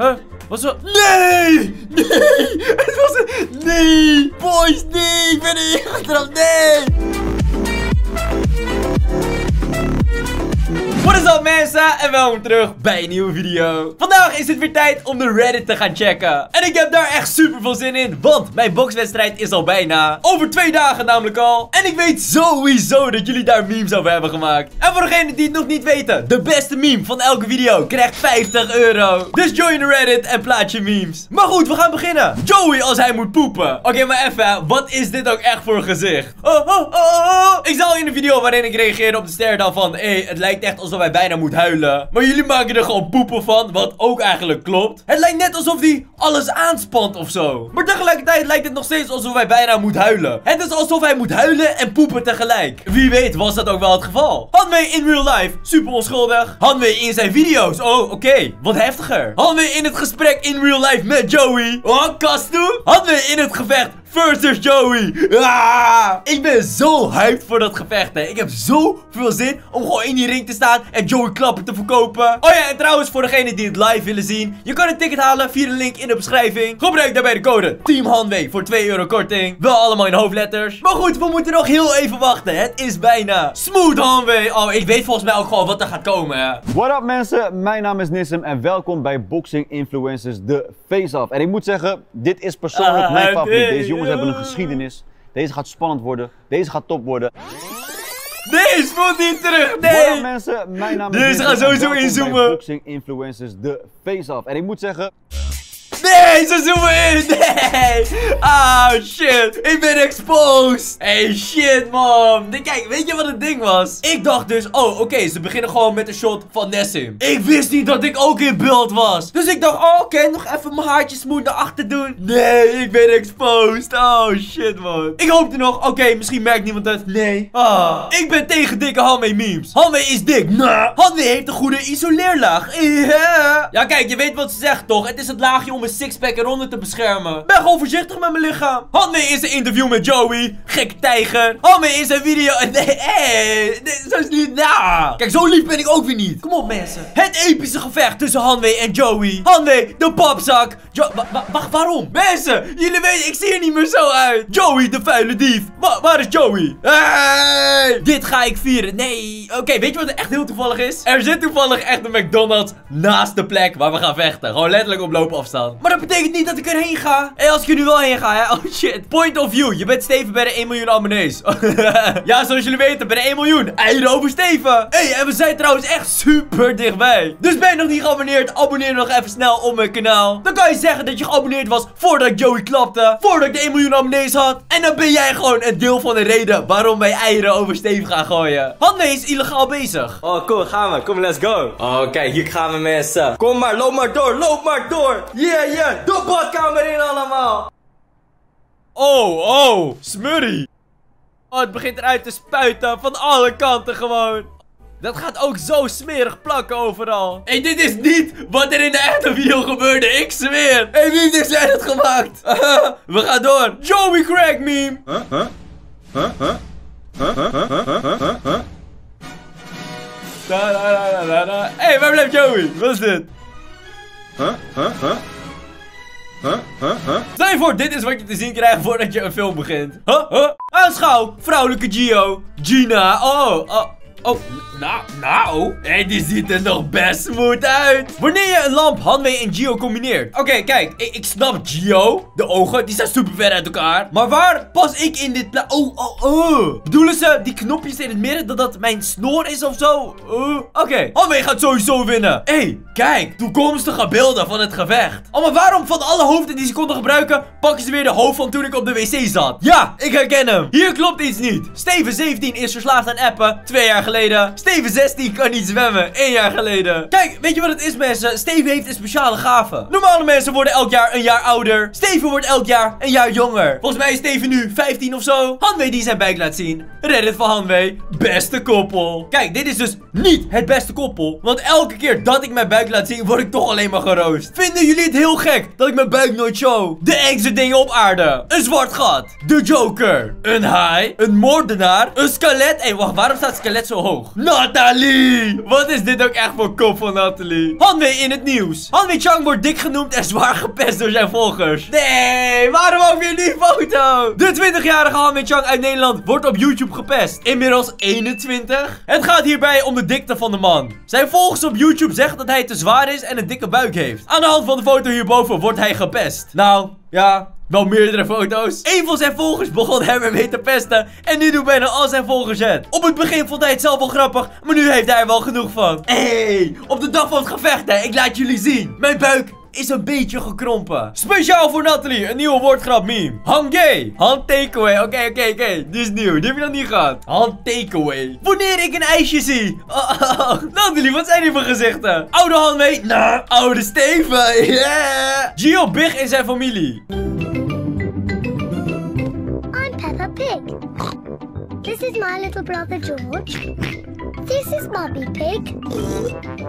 Huh? Was er... Nee! Nee! Het was een... Nee! Boys, nee! Ik ben hier getrapt! Nee! Wat is dat mensen en welkom terug bij een nieuwe video. Vandaag is het weer tijd om de Reddit te gaan checken. En ik heb daar echt super veel zin in, want mijn boxwedstrijd is al bijna. Over 2 dagen namelijk al. En ik weet sowieso dat jullie daar memes over hebben gemaakt. En voor degenen die het nog niet weten, de beste meme van elke video krijgt €50. Dus join de Reddit en plaats je memes. Maar goed, we gaan beginnen. Joey als hij moet poepen. Oké, maar even, wat is dit ook echt voor gezicht? Oh, oh, oh, oh. Ik zal in de video waarin ik reageerde op de sterren van, hey, het lijkt echt alsof hij bijna moet huilen. Maar jullie maken er gewoon poepen van, wat ook eigenlijk klopt. Het lijkt net alsof hij alles aanspant of zo. Maar tegelijkertijd lijkt het nog steeds alsof hij bijna moet huilen. Het is alsof hij moet huilen en poepen tegelijk. Wie weet was dat ook wel het geval. Hanwe in real life, super onschuldig. Hanwe in zijn video's, oh oké, wat heftiger. Hanwe in het gesprek in real life met Joey. Oh, kastoe. Hanwe in het gevecht versus Joey. Ah, ik ben zo hyped voor dat gevecht, hè. Ik heb zoveel zin om gewoon in die ring te staan en Joey klappen te verkopen. Oh ja, en trouwens, voor degenen die het live willen zien, je kan een ticket halen via de link in de beschrijving. Gebruik daarbij de code TEAMHANWE voor €2 korting. Wel allemaal in hoofdletters. Maar goed, we moeten nog heel even wachten. Het is bijna. Smooth Hanwe. Oh, ik weet volgens mij ook gewoon wat er gaat komen, hè. What up mensen, mijn naam is Nessim en welkom bij Boxing Influencers The Face-Off. En ik moet zeggen, dit is persoonlijk mijn favoriet. Deze jongens hebben een geschiedenis. Deze gaat spannend worden. Deze gaat top worden. Nee, spoelt niet terug, nee! Voilà, mensen, mijn naam is... Deze gaat sowieso inzoomen. Boxing Influencers The Face-Off. En ik moet zeggen... Nee, ze zoomen in, nee! Ah, shit, ik ben exposed! Hey, shit, man! Kijk, weet je wat het ding was? Ik dacht dus, oh, oké, ze beginnen gewoon met een shot van Nessim. Ik wist niet dat ik ook in beeld was. Dus ik dacht, oh, oké, nog even mijn haartjes moet naar achter doen. Nee, ik ben exposed. Oh, shit, man. Ik hoopte nog, oké, misschien merkt niemand het. Nee. Ah. Ik ben tegen dikke Hanwe memes. Hanwe is dik. Nah. Hanwe heeft een goede isoleerlaag. Yeah. Ja, kijk, je weet wat ze zegt, toch? Het is het laagje om een sixpack eronder te beschermen. Ben gewoon voorzichtig met mijn lichaam. Hanwe is een interview met Joey. Gek tijger. Hanwe is een video. Nee, nee, zo is niet na. Kijk, zo lief ben ik ook weer niet. Kom op, mensen. Het epische gevecht tussen Hanwe en Joey. Hanwe, de papzak. Wacht, waarom? Mensen, jullie weten, ik zie er niet meer zo uit. Joey, de vuile dief. Waar is Joey? Hey, dit ga ik vieren. Nee. Oké, weet je wat er echt heel toevallig is? Er zit toevallig echt een McDonald's naast de plek waar we gaan vechten. Gewoon letterlijk op loopafstand. Maar dat betekent niet dat ik erheen ga. En als ik er nu wel heen ga, hè. Oh shit. Point of view. Je bent Steven bij de 1 miljoen abonnees. Ja, zoals jullie weten, bij de 1 miljoen. Eieren over Steven. Hey, en we zijn trouwens echt super dichtbij. Dus ben je nog niet geabonneerd? Abonneer nog even snel op mijn kanaal. Dan kan je zeggen dat je geabonneerd was voordat Joey klapte. Voordat ik de 1 miljoen abonnees had. En dan ben jij gewoon een deel van de reden waarom wij eieren over Steven gaan gooien. Hanwe is illegaal bezig. Oh, cool. Gaan we. Kom, let's go. Oh, kijk. Hier gaan we, mensen. Kom maar. Loop maar door. Loop maar door. Yeah. Ja, de badkamer in allemaal. Oh, smurrie. Oh, het begint eruit te spuiten van alle kanten gewoon. Dat gaat ook zo smerig plakken overal. Hé, dit is niet wat er in de echte video gebeurde, ik zweer. Hé, wie heeft jij dat gemaakt? We gaan door. Joey crack meme. Hé, waar blijft Joey? Wat is dit? Stel je voor, dit is wat je te zien krijgt voordat je een film begint. Aanschouw, vrouwelijke Gio. Gina, oh, nou, hey, die ziet er nog best smooth uit. Wanneer je een lamp Hanwe en Gio combineert. Oké, kijk, ik snap Gio. De ogen, die zijn super ver uit elkaar. Maar waar pas ik in dit oh. Bedoelen ze die knopjes in het midden, dat dat mijn snor is of zo? Oké, Hanwe gaat sowieso winnen. Hey, kijk, toekomstige beelden van het gevecht. Oh, maar waarom van alle hoofden die ze konden gebruiken, pakken ze weer de hoofd van toen ik op de wc zat? Ja, ik herken hem. Hier klopt iets niet. Steven 17 is verslaafd aan appen, 2 jaar geleden. Steven 16 kan niet zwemmen, 1 jaar geleden. Kijk, weet je wat het is mensen? Steven heeft een speciale gave. Normale mensen worden elk jaar een jaar ouder. Steven wordt elk jaar een jaar jonger. Volgens mij is Steven nu 15 of zo. Hanwe die zijn bike laat zien. Reddit van Hanwe. Beste koppel. Kijk, dit is dus niet het beste koppel. Want elke keer dat ik mijn buik laat zien, word ik toch alleen maar geroost. Vinden jullie het heel gek dat ik mijn buik nooit show? De engste dingen op aarde. Een zwart gat. De Joker. Een haai. Een moordenaar. Een skelet. Hé, wacht, waarom staat skelet zo hoog. Nathalie! Wat is dit ook echt voor kop van Nathalie? Hanwe in het nieuws. Hanwe Chang wordt dik genoemd en zwaar gepest door zijn volgers. Nee, waarom ook weer die foto? De 20-jarige Hanwe Chang uit Nederland wordt op YouTube gepest. Inmiddels 21. Het gaat hierbij om de dikte van de man. Zijn volgers op YouTube zeggen dat hij te zwaar is en een dikke buik heeft. Aan de hand van de foto hierboven wordt hij gepest. Nou, ja... wel meerdere foto's. Een van zijn volgers begon hem ermee te pesten. En nu doen bijna al zijn volgers het. Op het begin vond hij het zelf wel grappig. Maar nu heeft hij er wel genoeg van. Hey, op de dag van het gevecht, hè. Ik laat jullie zien. Mijn buik is een beetje gekrompen. Speciaal voor Nathalie. Een nieuwe woordgrap meme. Hange. Hand takeaway. Oké. Die is nieuw. Die heb je nog niet gehad. Hand takeaway. Wanneer ik een ijsje zie. Oh. Nathalie, wat zijn die voor gezichten? Oude Hanwe. Nou, oude Steven. Yeah. Gio big in zijn familie. Pig. This is my little brother George. This is Mommy Pig.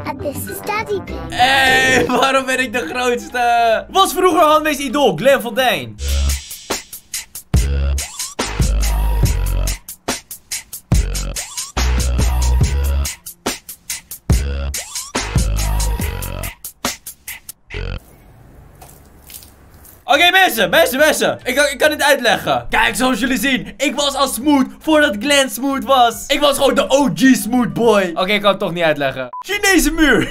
And this is Daddy Pig. Hey, waarom ben ik de grootste? Was vroeger Hanwe's idool Glenn van Dijn. Oké, mensen. Ik kan dit uitleggen. Kijk, zoals jullie zien. Ik was al smooth voordat Glenn smooth was. Ik was gewoon de OG smooth boy. Oké, ik kan het toch niet uitleggen. Chinese muur.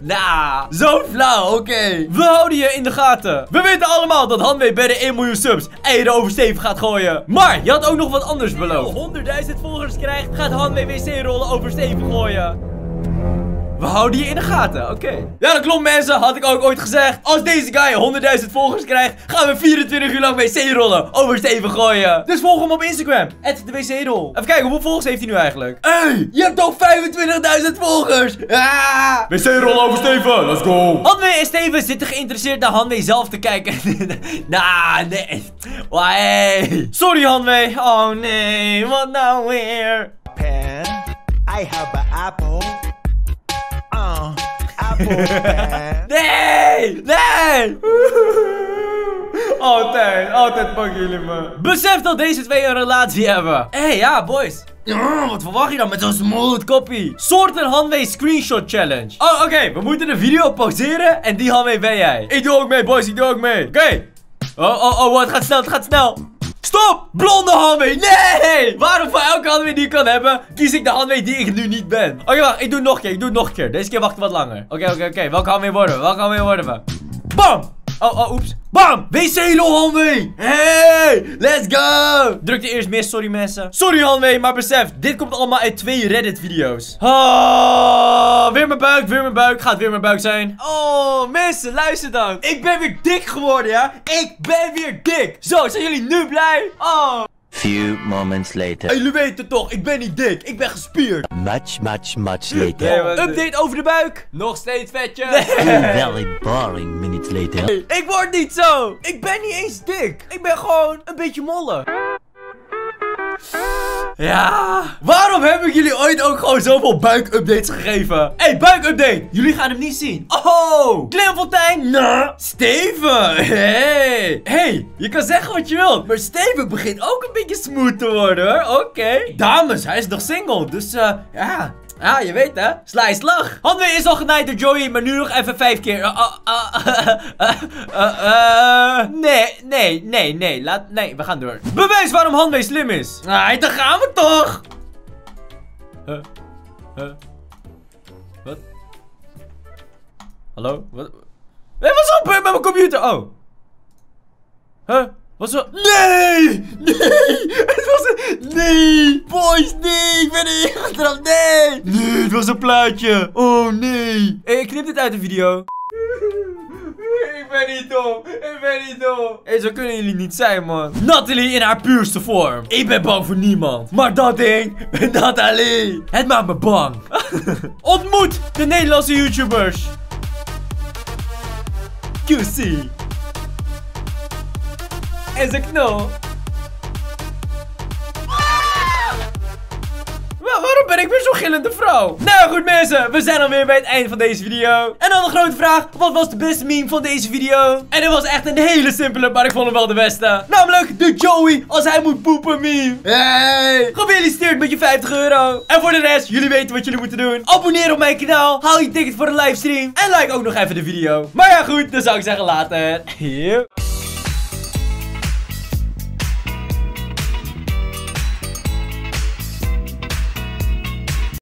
Nah. Zo flauw, oké. We houden je in de gaten. We weten allemaal dat Hanwe bij de 1 miljoen subs eieren over Steven gaat gooien. Maar je had ook nog wat anders beloofd. Als je 100.000 volgers krijgt, gaat Hanwe wc-rollen over Steven gooien. We houden je in de gaten, oké. Ja, dat klopt, mensen. Had ik ook ooit gezegd. Als deze guy 100.000 volgers krijgt, gaan we 24 uur lang wc-rollen over Steven gooien. Dus volg hem op Instagram. @dewcrol. Even kijken, hoeveel volgers heeft hij nu eigenlijk? Hey, je hebt al 25.000 volgers. Ah. Wc-rollen over Steven, let's go. Hanwe en Steven zitten geïnteresseerd naar Hanwe zelf te kijken. Nah, nee. Why? Sorry, Hanwe. Oh, nee. Wat nou weer? Pen, I have an apple. Nee! Altijd pakken jullie me. Besef dat deze twee een relatie hebben. Hey, ja, boys. Wat verwacht je dan met zo'n smooth kopie? Soort een Hanwe screenshot challenge. Oh, oké. We moeten de video pauzeren en die Hanwe ben jij. Ik doe ook mee, boys. Ik doe ook mee. Oké. Oh, het gaat snel, Stop! Blonde Hanwe! Nee! Waarom voor elke Hanwe die ik kan hebben, kies ik de Hanwe die ik nu niet ben? Oké, wacht. Ik doe het nog een keer. Deze keer wacht ik wat langer. Oké. Welke Hanwe worden we? Bam! Oh, oeps. Bam! WC-lol, Hanwe! Hey! Let's go! Drukte eerst mis, sorry mensen. Sorry, Hanwe, maar besef, dit komt allemaal uit 2 Reddit-video's. Oh, weer mijn buik. Gaat weer mijn buik zijn. Oh, mensen, luister dan. Ik ben weer dik geworden, ja? Ik ben weer dik. Zo, zijn jullie nu blij? Oh. Few moments later. En jullie weten toch, ik ben niet dik. Ik ben gespierd. Much later. Yeah, update over de buik. Nog steeds vetje. Very boring minutes later. Ik word niet zo. Ik ben niet eens dik. Ik ben gewoon een beetje mollig. Ja. Waarom heb ik jullie ooit ook gewoon zoveel buikupdates gegeven? Hé, buikupdate. Jullie gaan hem niet zien. Oh. Glenn van Dijn. Nou. Steven. Hey. Je kan zeggen wat je wilt. Maar Steven begint ook een beetje smooth te worden hoor. Oké. Dames, hij is nog single. Dus ja. Ja, je weet hè. Sla je slag. Hanwe is al genaaid door Joey, maar nu nog even 5 keer. Nee. Nee, we gaan door. Bewijs waarom Hanwe slim is. Nou, daar gaan we toch. Wat? Hallo? Wat? Hé, wat is gebeurd met mijn computer? Oh. Nee! Boys, nee! Ik ben erin getrapt, nee! Nee, het was een plaatje! Oh, nee! Hey, ik knip dit uit de video. Ik ben niet dom. Hey, zo kunnen jullie niet zijn, man. Nathalie in haar puurste vorm. Ik ben bang voor niemand. Maar dat ding, Nathalie. Het maakt me bang. Ontmoet de Nederlandse YouTubers. QC. En zijn knol. en ik ben zo'n gillende vrouw. Nou goed mensen, we zijn alweer bij het einde van deze video. En dan de grote vraag, wat was de beste meme van deze video? En dat was echt een hele simpele, maar ik vond hem wel de beste. Namelijk de Joey als hij moet poepen meme. Hey! Gefeliciteerd met je €50. En voor de rest, jullie weten wat jullie moeten doen. Abonneer op mijn kanaal, haal je ticket voor de livestream en like ook nog even de video. Maar ja goed, dan zou ik zeggen later. Yep.